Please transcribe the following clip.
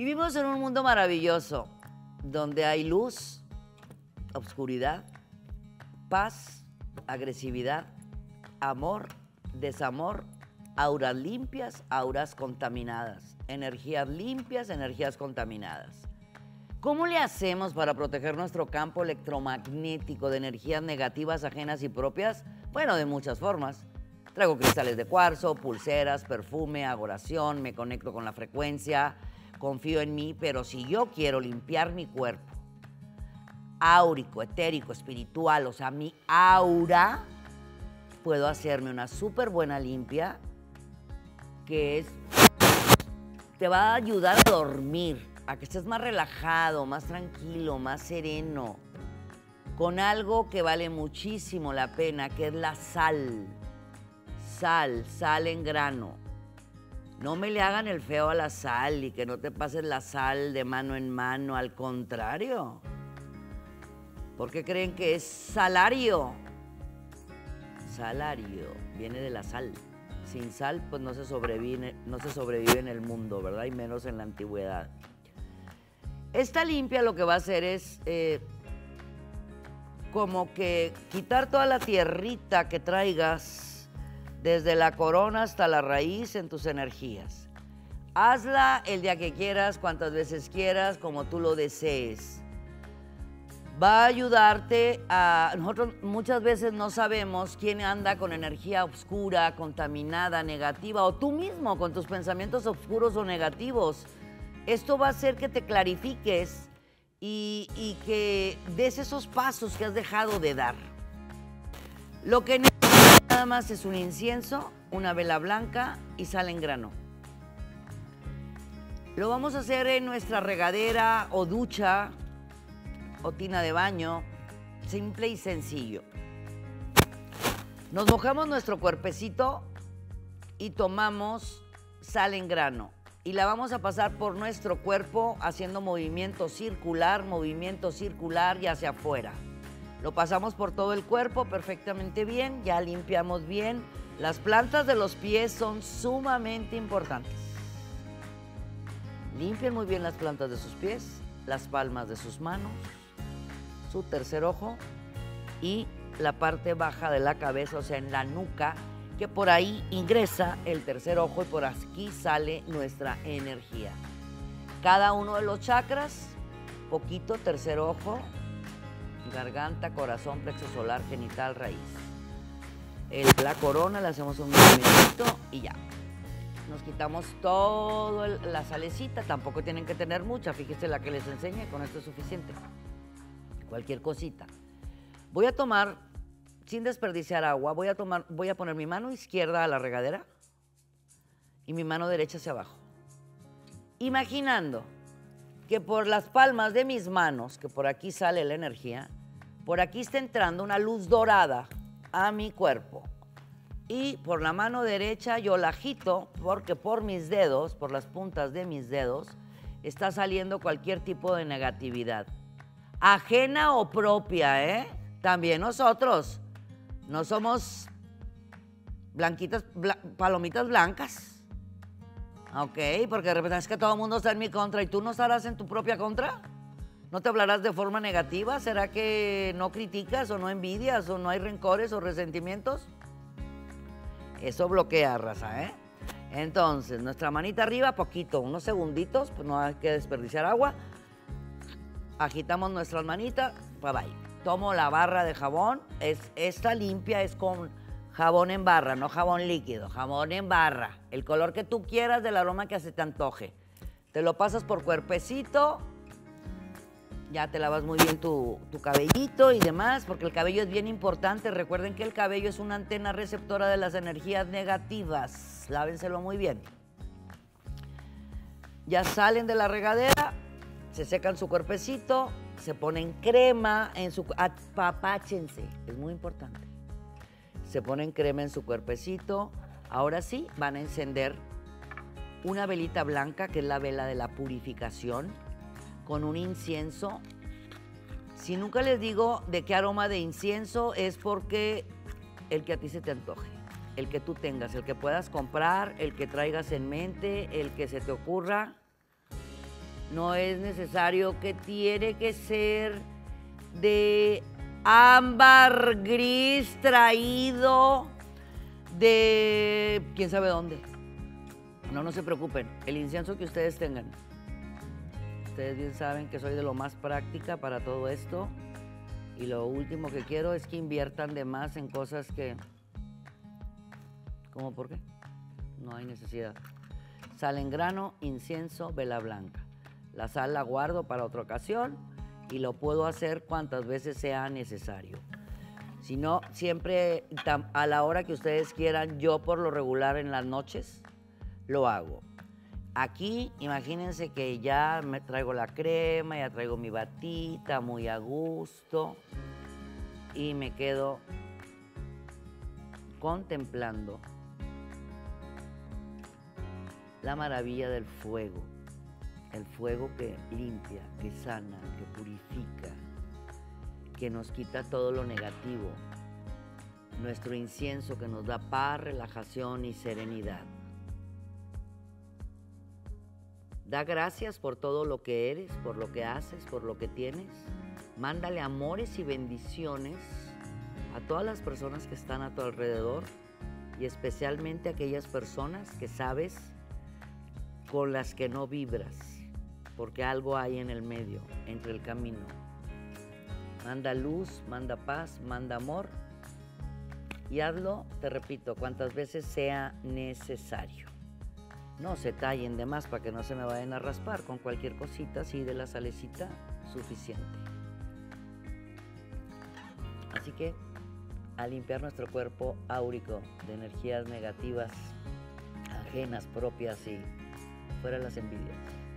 Vivimos en un mundo maravilloso, donde hay luz, oscuridad, paz, agresividad, amor, desamor, auras limpias, auras contaminadas, energías limpias, energías contaminadas. ¿Cómo le hacemos para proteger nuestro campo electromagnético de energías negativas, ajenas y propias? Bueno, de muchas formas. Traigo cristales de cuarzo, pulseras, perfume, agoración, me conecto con la frecuencia, confío en mí, pero si yo quiero limpiar mi cuerpo, áurico, etérico, espiritual, o sea, mi aura, puedo hacerme una súper buena limpia que es, te va a ayudar a dormir, a que estés más relajado, más tranquilo, más sereno, con algo que vale muchísimo la pena, que es la sal. Sal en grano. No me le hagan el feo a la sal y que no te pases la sal de mano en mano, al contrario. Porque creen que es salario. Salario viene de la sal. Sin sal, pues no se sobrevive en el mundo, ¿verdad? Y menos en la antigüedad. Esta limpia lo que va a hacer es como que quitar toda la tierrita que traigas desde la corona hasta la raíz en tus energías. Hazla el día que quieras, cuantas veces quieras, como tú lo desees. Va a ayudarte a... Nosotros muchas veces no sabemos quién anda con energía oscura, contaminada, negativa, o tú mismo con tus pensamientos oscuros o negativos. Esto va a hacer que te clarifiques y que des esos pasos que has dejado de dar. Lo que nada más es un incienso, una vela blanca y sal en grano. Lo vamos a hacer en nuestra regadera o ducha o tina de baño, simple y sencillo. Nos mojamos nuestro cuerpecito y tomamos sal en grano y la vamos a pasar por nuestro cuerpo haciendo movimiento circular y hacia afuera. Lo pasamos por todo el cuerpo perfectamente bien, ya limpiamos bien. Las plantas de los pies son sumamente importantes. Limpien muy bien las plantas de sus pies, las palmas de sus manos, su tercer ojo y la parte baja de la cabeza, o sea, en la nuca, que por ahí ingresa el tercer ojo y por aquí sale nuestra energía. Cada uno de los chakras, poquito, tercer ojo, garganta, corazón, plexo solar, genital, raíz. La corona le hacemos un movimiento y ya. Nos quitamos toda la salecita, tampoco tienen que tener mucha, fíjese la que les enseñé, con esto es suficiente. Cualquier cosita. Voy a tomar, sin desperdiciar agua, voy a poner mi mano izquierda a la regadera y mi mano derecha hacia abajo. Imaginando que por las palmas de mis manos, que por aquí sale la energía, por aquí está entrando una luz dorada a mi cuerpo. Y por la mano derecha yo la agito porque por mis dedos, por las puntas de mis dedos, está saliendo cualquier tipo de negatividad. Ajena o propia, ¿eh? También nosotros. No somos blanquitas, palomitas blancas. Ok, porque de repente es que todo el mundo está en mi contra y tú no estarás en tu propia contra. ¿No te hablarás de forma negativa? ¿Será que no criticas o no envidias o no hay rencores o resentimientos? Eso bloquea, raza, ¿eh? Entonces, nuestra manita arriba, poquito, unos segunditos, pues no hay que desperdiciar agua. Agitamos nuestras manitas, bye bye. Tomo la barra de jabón, esta limpia es con... jabón en barra, no jabón líquido, jabón en barra. El color que tú quieras, del aroma que se te antoje. Te lo pasas por cuerpecito, ya te lavas muy bien tu cabellito y demás, porque el cabello es bien importante. Recuerden que el cabello es una antena receptora de las energías negativas. Lávenselo muy bien. Ya salen de la regadera, se secan su cuerpecito, se ponen crema en su... apapáchense, es muy importante. Se ponen crema en su cuerpecito. Ahora sí, van a encender una velita blanca, que es la vela de la purificación, con un incienso. Si nunca les digo de qué aroma de incienso, es porque el que a ti se te antoje, el que tú tengas, el que puedas comprar, el que traigas en mente, el que se te ocurra, No es necesario que tiene que ser de ámbar gris traído de quién sabe dónde. No, no se preocupen, el incienso que ustedes tengan. Ustedes bien saben que soy de lo más práctica para todo esto. Y lo último que quiero es que inviertan de más en cosas que... ¿Cómo por qué? No hay necesidad. Sal en grano, incienso, vela blanca. La sal la guardo para otra ocasión y lo puedo hacer cuantas veces sea necesario. Si no, siempre a la hora que ustedes quieran, yo por lo regular en las noches lo hago. Aquí, imagínense que ya me traigo la crema, ya traigo mi batita muy a gusto y me quedo contemplando la maravilla del fuego. El fuego que limpia, que sana, que purifica, que nos quita todo lo negativo. Nuestro incienso que nos da paz, relajación y serenidad. Da gracias por todo lo que eres, por lo que haces, por lo que tienes. Mándale amores y bendiciones a todas las personas que están a tu alrededor y especialmente a aquellas personas que sabes con las que no vibras, porque algo hay en el medio, entre el camino. Manda luz, manda paz, manda amor y hazlo, te repito, cuantas veces sea necesario. No se tallen de más para que no se me vayan a raspar con cualquier cosita, así de la salecita, suficiente. Así que a limpiar nuestro cuerpo áurico de energías negativas, ajenas, propias y fuera las envidias.